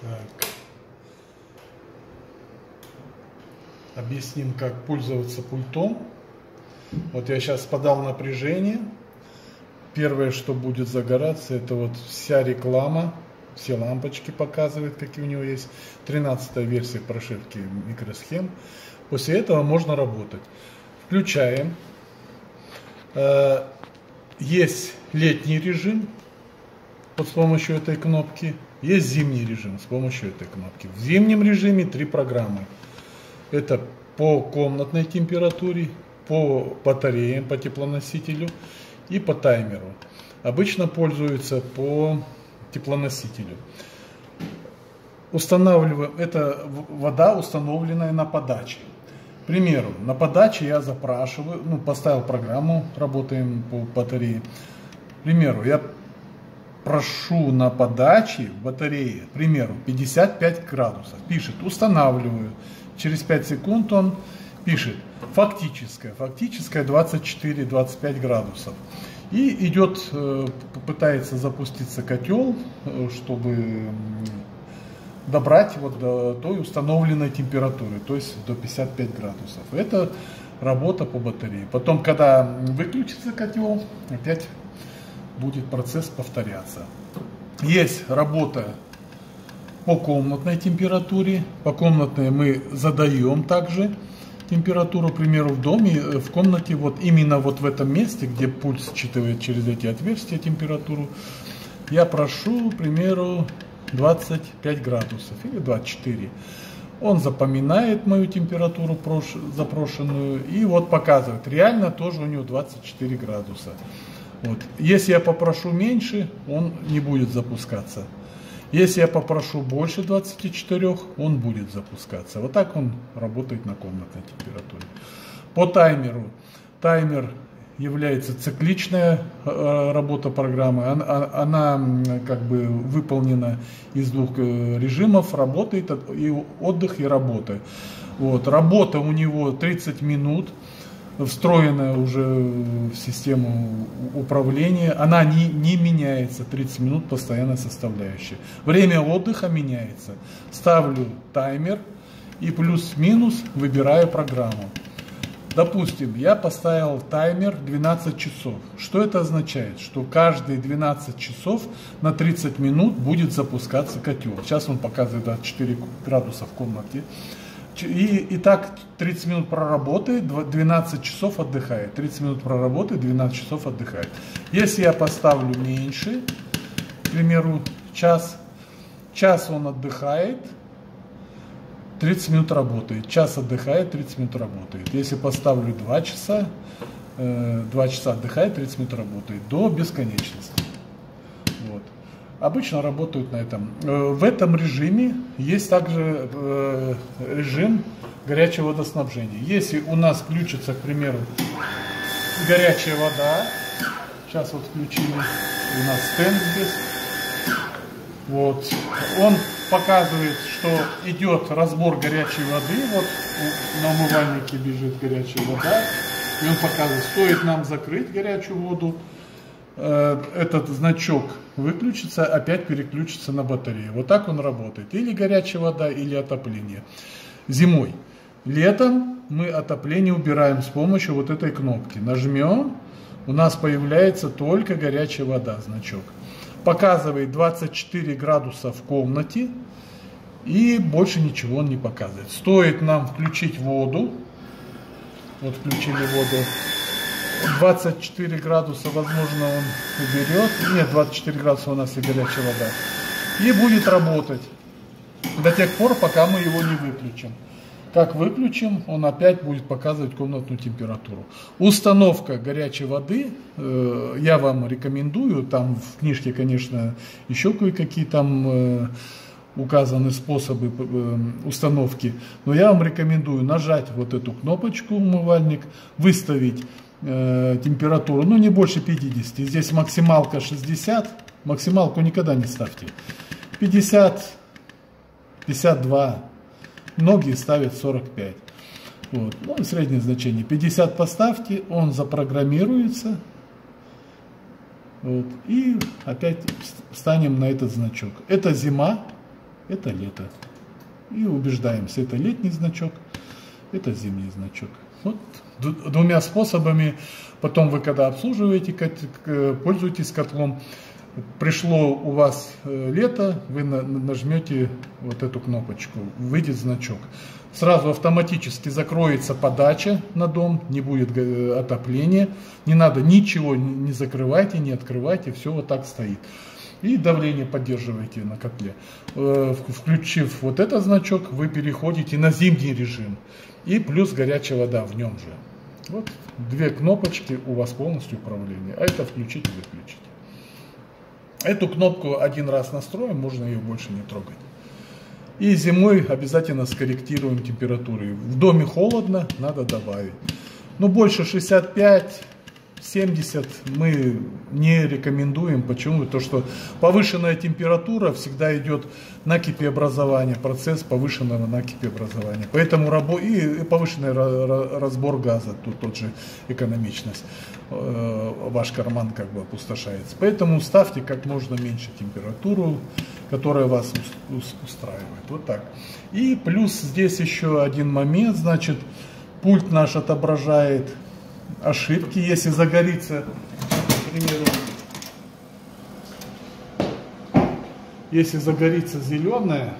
Так. Объясним, как пользоваться пультом. Вот я сейчас подал напряжение. Первое, что будет загораться, это вот вся реклама. Все лампочки показывают, какие у него есть. 13-я версия прошивки микросхем. После этого можно работать. Включаем. Есть летний режим вот с помощью этой кнопки. Есть зимний режим с помощью этой кнопки. В зимнем режиме 3 программы. Это по комнатной температуре, по батареям, по теплоносителю и по таймеру. Обычно пользуются по теплоносителю. Устанавливаем, это вода, установленная на подаче. К примеру, на подаче я запрашиваю, поставил программу, работаем по батарее. К примеру, я прошу на подаче в батарее, к примеру, 55 градусов. Пишет, устанавливаю. Через 5 секунд он пишет фактическое 24-25 градусов. И идет, пытается запуститься котел, чтобы добрать вот до той установленной температуры, то есть до 55 градусов. Это работа по батарее. Потом, когда выключится котел, опять будет процесс повторяться. Есть работа по комнатной температуре. По комнатной мы задаем также температуру, к примеру, в доме, в комнате, вот именно вот в этом месте, где пульт считывает через эти отверстия температуру. Я прошу, к примеру, 25 градусов или 24. Он запоминает мою температуру запрошенную и вот показывает. Реально тоже у него 24 градуса. Вот. Если я попрошу меньше, он не будет запускаться. Если я попрошу больше 24, он будет запускаться. Вот так он работает на комнатной температуре. По таймеру. Таймер является цикличная работа программы. Она как бы выполнена из 2 режимов. Работает и отдых, и работа. Вот. Работа у него 30 минут. Встроенная уже в систему управления, она не меняется, 30 минут постоянная составляющая. Время отдыха меняется. Ставлю таймер и плюс-минус выбираю программу. Допустим, я поставил таймер 12 часов. Что это означает? Что каждые 12 часов на 30 минут будет запускаться котел. Сейчас он показывает 24 градуса в комнате. И так 30 минут проработает, 12 часов отдыхает. 30 минут проработает, 12 часов отдыхает. Если я поставлю меньше, к примеру, час он отдыхает, 30 минут работает. Час отдыхает, 30 минут работает. Если поставлю 2 часа, 2 часа отдыхает, 30 минут работает. До бесконечности. Вот. Обычно работают на этом. В этом режиме есть также режим горячего водоснабжения. Если у нас включится, к примеру, горячая вода. Сейчас вот включили. У нас стенд здесь. Вот. Он показывает, что идет разбор горячей воды. Вот на умывальнике бежит горячая вода. И он показывает, стоит нам закрыть горячую воду. Этот значок выключится, опять переключится на батарею. Вот так он работает. Или горячая вода, или отопление. Зимой. Летом мы отопление убираем с помощью вот этой кнопки. Нажмем, у нас появляется только горячая вода значок. Показывает 24 градуса в комнате. И больше ничего он не показывает. Стоит нам включить воду. Вот включили воду. 24 градуса, возможно, он уберет. Нет, 24 градуса у нас и горячая вода. И будет работать до тех пор, пока мы его не выключим. Как выключим, он опять будет показывать комнатную температуру. Установка горячей воды я вам рекомендую. Там в книжке, конечно, еще кое-какие там указаны способы установки. Но я вам рекомендую нажать вот эту кнопочку умывальник, выставить температуру, ну не больше 50. Здесь максималка 60. Максималку никогда не ставьте. 50, 52. Многие ставят 45. Вот. Ну, среднее значение. 50 поставьте, он запрограммируется. Вот. И опять встанем на этот значок. Это зима. это лето. И убеждаемся, это летний значок, это зимний значок. Вот двумя способами. Потом вы, когда обслуживаете, пользуетесь котлом, пришло у вас лето, вы нажмете вот эту кнопочку, выйдет значок. Сразу автоматически закроется подача на дом, не будет отопления, не надо ничего, не закрывайте, не открывайте, все вот так стоит. И давление поддерживаете на котле. Включив вот этот значок, вы переходите на зимний режим. И плюс горячая вода в нем же. Вот две кнопочки, у вас полностью управление. А это включить и выключить. Эту кнопку один раз настроим, можно ее больше не трогать. И зимой обязательно скорректируем температуры. В доме холодно, надо добавить. Но больше 65... 70 мы не рекомендуем. Почему? То, что повышенная температура всегда идет накипи образования, процесс повышенного накипи образования. Поэтому и повышенный разбор газа, тут тот же экономичность, ваш карман как бы опустошается. Поэтому ставьте как можно меньше температуру, которая вас устраивает. Вот так. И плюс здесь еще один момент, значит, пульт наш отображает ошибки, если загорится, к примеру, если загорится зеленое,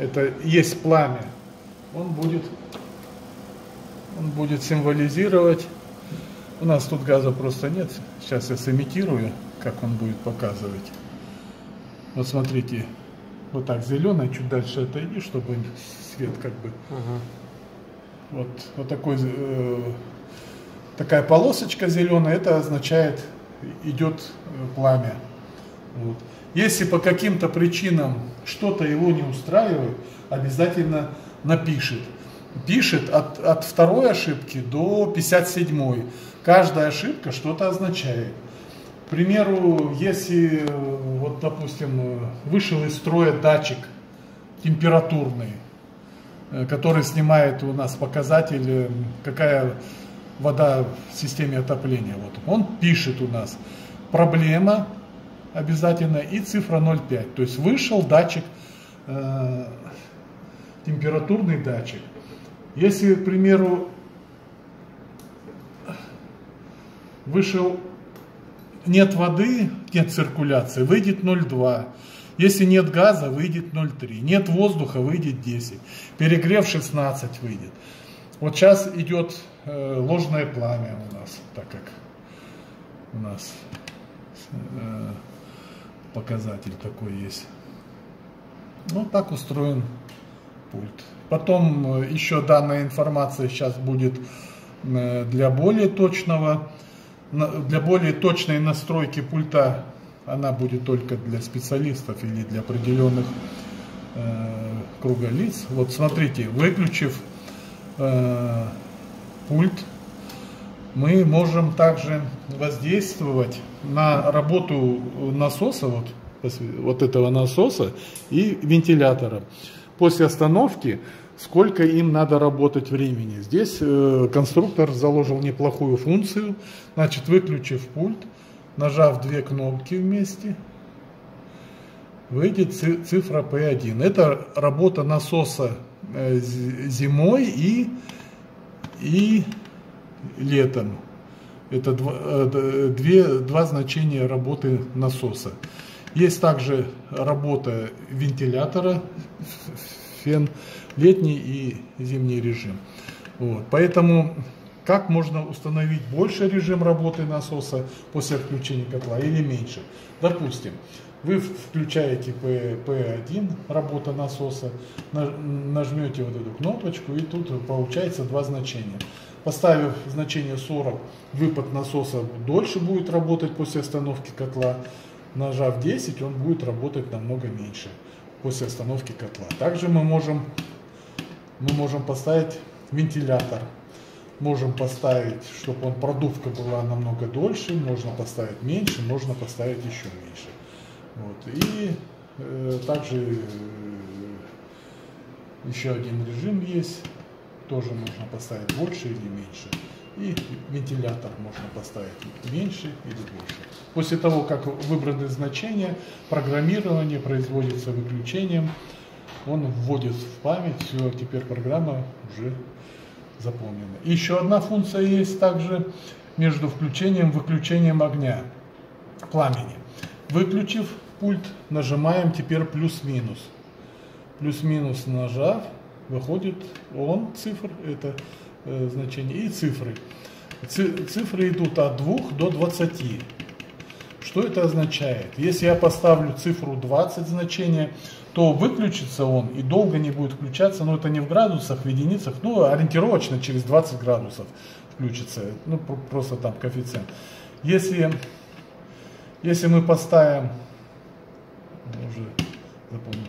это есть пламя, он будет символизировать, у нас тут газа просто нет, сейчас я сымитирую, как он будет показывать. Вот смотрите, вот так зеленое, чуть дальше отойди, чтобы свет как бы, вот такой... Такая полосочка зеленая, это означает, идет пламя. Вот. Если по каким-то причинам что-то его не устраивает, обязательно напишет. Пишет от второй ошибки до 57-й. Каждая ошибка что-то означает. К примеру, если, вот, допустим, вышел из строя датчик температурный, который снимает у нас показатель, какая... вода в системе отопления. Вот. Он пишет у нас проблема обязательно и цифра 0,5. То есть вышел датчик, температурный датчик. Если, к примеру, вышел, нет воды, нет циркуляции, выйдет 0,2. Если нет газа, выйдет 0,3. Нет воздуха, выйдет 10. Перегрев 16 выйдет. Вот сейчас идет ложное пламя у нас, так как у нас показатель такой есть. Ну, так устроен пульт. Потом еще данная информация сейчас будет для более точной настройки пульта. Она будет только для специалистов или для определенных круга лиц. Вот смотрите, выключив пульт, мы можем также воздействовать на работу насоса, вот этого насоса и вентилятора. После остановки, сколько им надо работать времени. Здесь конструктор заложил неплохую функцию. Значит, выключив пульт, нажав две кнопки вместе, выйдет цифра P1. Это работа насоса зимой и летом. Это два значения работы насоса. Есть также работа вентилятора, фен, летний и зимний режим. Вот. Поэтому как можно установить больше режим работы насоса после включения котла или меньше. Допустим, вы включаете P1, работа насоса, нажмете вот эту кнопочку, и тут получается два значения. Поставив значение 40, выпад насоса дольше будет работать после остановки котла. Нажав 10, он будет работать намного меньше после остановки котла. Также мы можем поставить вентилятор. Можем поставить, чтобы он, продувка была намного дольше, можно поставить меньше, можно поставить еще меньше. Вот. И также еще один режим есть, тоже можно поставить больше или меньше. и вентилятор можно поставить меньше или больше. После того, как выбраны значения, программирование производится выключением, он вводит в память, все, теперь программа уже заполнена. И еще одна функция есть также между включением и выключением огня, пламени. Выключив пульт, нажимаем теперь плюс-минус. Плюс-минус нажав, выходит он, цифр, это значение, и цифры. Цифры идут от 2 до 20. Что это означает? Если я поставлю цифру 20 значение, то выключится он и долго не будет включаться, но это не в градусах, в единицах, ну ориентировочно через 20 градусов включится, ну просто там коэффициент. Если мы поставим, уже запомнил,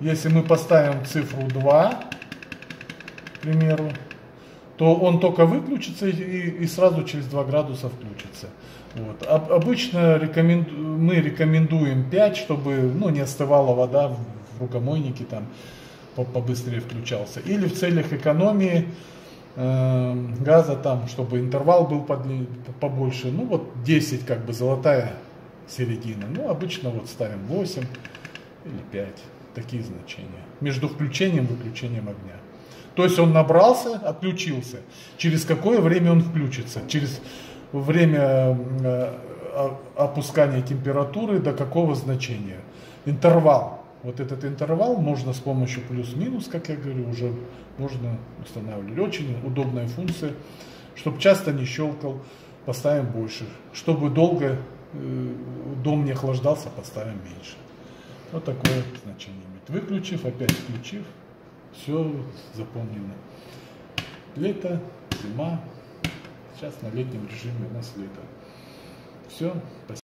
если мы поставим цифру 2, к примеру, то он только выключится и сразу через 2 градуса включится. Вот. Обычно мы рекомендуем 5, чтобы, ну, не остывала вода в рукомойнике, там побыстрее включался. Или в целях экономии газа, там, чтобы интервал был побольше. Ну вот 10, как бы золотая середина. Ну обычно вот ставим 8 или 5, такие значения. Между включением и выключением огня. То есть он набрался, отключился. Через какое время он включится? Через время опускания температуры до какого значения? Интервал. Вот этот интервал можно с помощью плюс-минус, как я говорю, уже можно устанавливать. Очень удобная функция. Чтобы часто не щелкал, поставим больше. Чтобы долго дом не охлаждался, поставим меньше. Вот такое значение имеет. Выключив, опять включив. Все заполнено. Лето, зима. Сейчас на летнем режиме у нас лето. Все, спасибо.